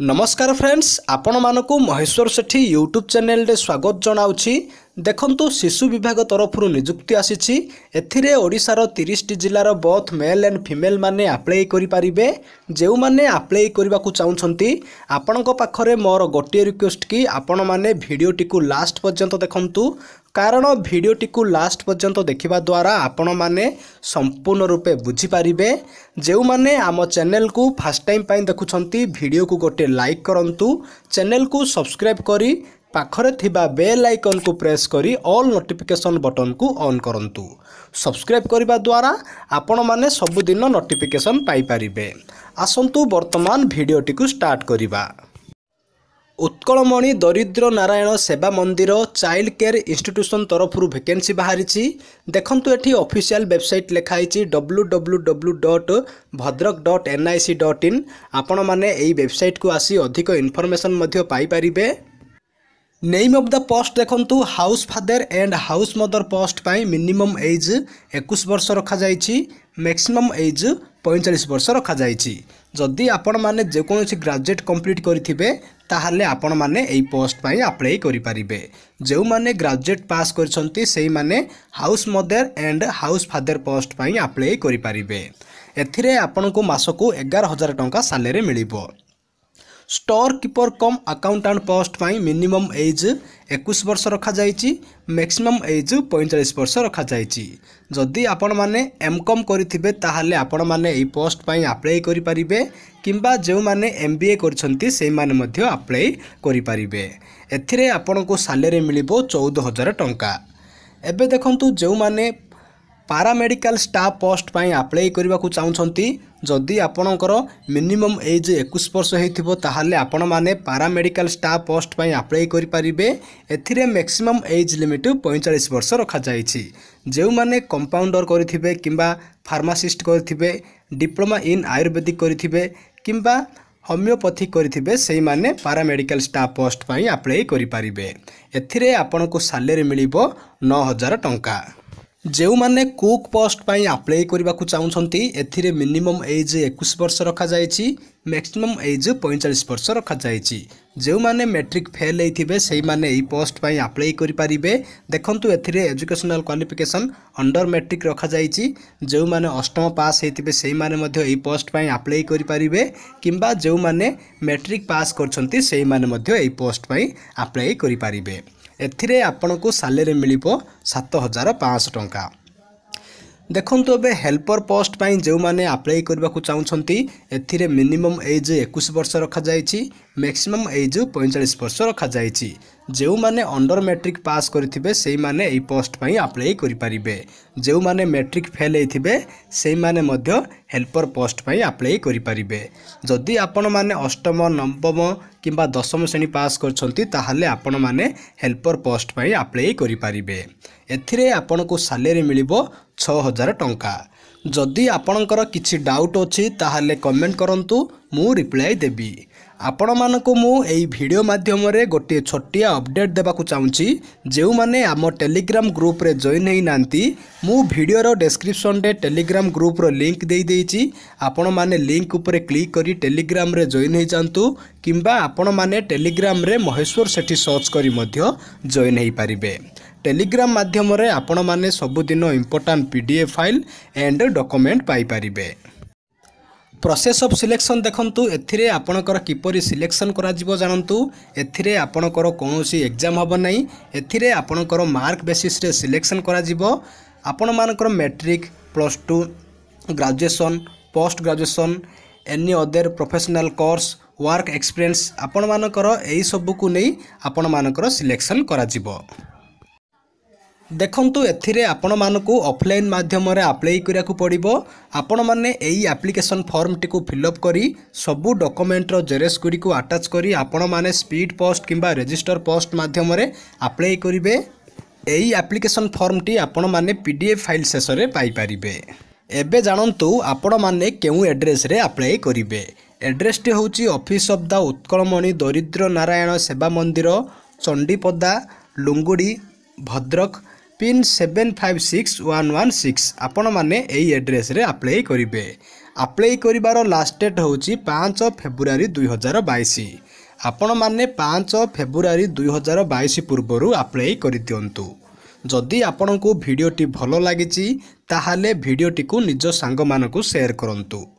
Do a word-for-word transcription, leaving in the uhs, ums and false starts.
नमस्कार फ्रेंड्स, आपण मानकु महेश्वर सेठी यूट्यूब चैनल रे स्वागत जनाउछि। देखंतु शिशु विभाग तरफरु नियुक्ति आसीछि। एथिरे ओडिसार तीस टी जिल्लार बोथ मेल एंड फीमेल माने अप्लाई करि परिबे। जे माने अप्लाई करबाकु चाहुछंती आपणक पाखरे मोर गोटे रिक्वेस्ट कि आपण माने भिडियोटिकु लास्ट पर्यंत देखंतु, कारण भिडियोटिकु लास्ट पर्यंत देखिबा द्वारा आपण माने संपूर्ण रूपे बुझी परिबे। जे माने आम चैनल को फर्स्ट टाइम पई देखुछंती भिडियो को गोटे लाइक करंतु, चैनल को सब्सक्राइब करी पाखरे थिबा बेल आइकन को प्रेस करी ऑल नोटिफिकेशन बटन को ऑन करंतु। सब्सक्राइब करबा द्वारा आपण माने सब दिन नोटिफिकेशन पाई परिबे। आसंतु वर्तमान भिडियोटी को स्टार्ट करिबा। Utkalmani Daridra Narayan Seva Mandir child care institution तरफरु वैकेंसी बाहरिछि। देखंतु एठी ऑफिशियल वेबसाइट लेखाइछि W W W dot Bhadrak dot N I C dot in. आपण माने एही वेबसाइट को आसी अधिक इन्फॉर्मेशन मध्य पाई परिबे। नेम ऑफ द पोस्ट देखंतु house father and house mother post पाई मिनिमम एज इक्कीस वर्ष रखा जायछि, मैक्सिमम एज पैंतालीस वर्ष रखा जायछि। जदि आपण माने जे कोनोसी ग्रेजुएट कंप्लीट करिथिबे ताहाले आपण माने एई पोस्ट पाई अप्लाई करि परिबे। जे माने ग्रेजुएट पास करछंती सेही माने house mother and house father post पाई अप्लाई करि परिबे। एथिरे आपनकु मासकु ग्यारह हज़ार टंका सैलरी मिलिबो। Store keeper cum accountant post पाई मिनिमम एज इक्कीस वर्ष रखा जायछि, मैक्सिमम एज पैंतालीस वर्ष रखा जायछि। जदि आपण माने एमकॉम करिथिबे ताहाले आपण माने एई पोस्ट पाई अप्लाई करि परिबे, किंबा जे माने एमबीए करछंती सेही माने मध्य अप्लाई करि परिबे। एथिरे आपनको सैलरी मिलिबो चौदह हज़ार टंका। एबे देखंतु जे माने पारामेडिकल स्टाफ पोस्ट पाई अप्लाई करबा को चाहुछंती, जदि आपणकर मिनिमम एज इक्कीस वर्ष होइथिबो ताहाले आपण माने पारामेडिकल स्टाफ पोस्ट पाई अप्लाई करि परिबे। एथिरे मैक्सिमम एज लिमिट पैंतालीस वर्ष रखा जायछि। जे माने कंपाउंडर करिथिबे किंबा फार्मासिस्ट करिथिबे, डिप्लोमा इन आयुर्वेदिक करिथिबे किंबा होमियोपैथिक करिथिबे सेही माने पारामेडिकल स्टाफ पोस्ट पाई अप्लाई करि परिबे। एथिरे आपणको सैलरी मिलिबो नौ हज़ार टंका। जे माने कुक पोस्ट पाई अप्लाई करबा को चाहुछंती एथिरे मिनिमम एज इक्कीस वर्ष रखा जायछि, मैक्सिमम एज पैंतालीस वर्ष रखा जायछि। जे माने मैट्रिक फेल हेथिबे सेही माने एही पोस्ट पाई अप्लाई करि परिबे। देखंतु एथिरे एजुकेशनल क्वालिफिकेशन अंडर मैट्रिक रखा जायछि। जे माने अष्टम पास हेथिबे सेही माने मध्ये एही पोस्ट पाई अप्लाई करि परिबे, किंबा जे माने मैट्रिक पास करछंती सेही माने मध्ये एही पोस्ट पाई अप्लाई करि परिबे। एथिरे आपनको सैलरी मिलिबो सात हज़ार पाँच सौ टंका। देखंतु एबे हेल्पर पोस्ट पाई जे माने अप्लाई करबा को चाहुछंती एथिरे मिनिमम एज इक्कीस वर्ष रखा जायछि, मैक्सिमम एज पैंतालीस वर्ष रखा जायछि। जे माने अंडर मैट्रिक पास करिथिबे सेही माने एही पोस्ट पाई अप्लाई करि परिबे। जे माने मैट्रिक फेल हेथिबे सेही माने मध्य हेल्पर पोस्ट पाई अप्लाई करि परिबे। जदि आपण माने अष्टम नवम किंबा दशम श्रेणी पास करछंती ताहाले आपण माने हेल्पर पोस्ट पाई अप्लाई करि परिबे। एथिरे आपनको सैलरी मिलिबो छह हज़ार टंका। जदि आपणकर किछि डाउट अछि ताहाले कमेंट करंतु, मु रिप्लाई देबी। आपण मानकु मु एई वीडियो माध्यम रे गोटे छोटिया अपडेट देबा को चाहुछि। जेउ माने आम टेलीग्राम ग्रुप रे जॉइन हेई नांती, मु वीडियो रो डिस्क्रिप्शन रे टेलीग्राम ग्रुप रो लिंक देई देइछि। आपण माने लिंक ऊपर क्लिक करी टेलीग्राम रे जॉइन हेई जानतु, किंबा आपण माने टेलीग्राम रे महेश्वर सेठी सर्च करी मध्य जॉइन हेई परिबे। टेलीग्राम माध्यम रे आपण माने सबुदिन important PDF file and document पाई परिबे। प्रोसेस ऑफ सिलेक्शन देखंतु एथिरे आपणकर किपरि सिलेक्शन करा जिवो जानंतु। एथिरे आपणकर कोनोसी एग्जाम हबो नै। एथिरे आपणकर मार्क बेसिस रे सिलेक्शन करा जिवो। आपण मानकर matric, plus two, graduation, post graduation, any other professional course, work experience आपण मानकर एई सब को नै आपण मानकर सिलेक्शन करा जिवो। देखंतु एथिरे आपण मानकु ऑफलाइन माध्यम रे अप्लाई करिया को पड़िबो। आपण माने एई एप्लिकेशन फॉर्म टिकु फिलअप करी सबु डॉक्यूमेंट रो जेरेक्स गुडी को अटैच करी आपण माने स्पीड पोस्ट किंबा रजिस्टर पोस्ट माध्यम रे अप्लाई करिवे। एई एप्लिकेशन फॉर्म टी आपण माने पीडीएफ फाइल शेष रे पाई परिबे। एबे जानंतु आपण माने केउ एड्रेस रे अप्लाई करिवे। एड्रेस टी होउची office of the Utkalmani Daridra Narayan Seva Mandir, Chandipada, Lungudi, Bhadrak, pin seven five six one one six आपण मैंने यही एड्रेस रे आप्लाय करेंगे। आप्लाय कर लास्ट डेट हूँ पाँच फेब्रुआरी दुई हजार बैश। आपण मैंने पाँच फेब्रुआरी दुई हजार बैश पूर्वर आप्लाय कर दिंतु। जदि आपण को भिडियोटी भल लगी ताहले भिडियोटी को निज सांग मानकु शेयर करंतु।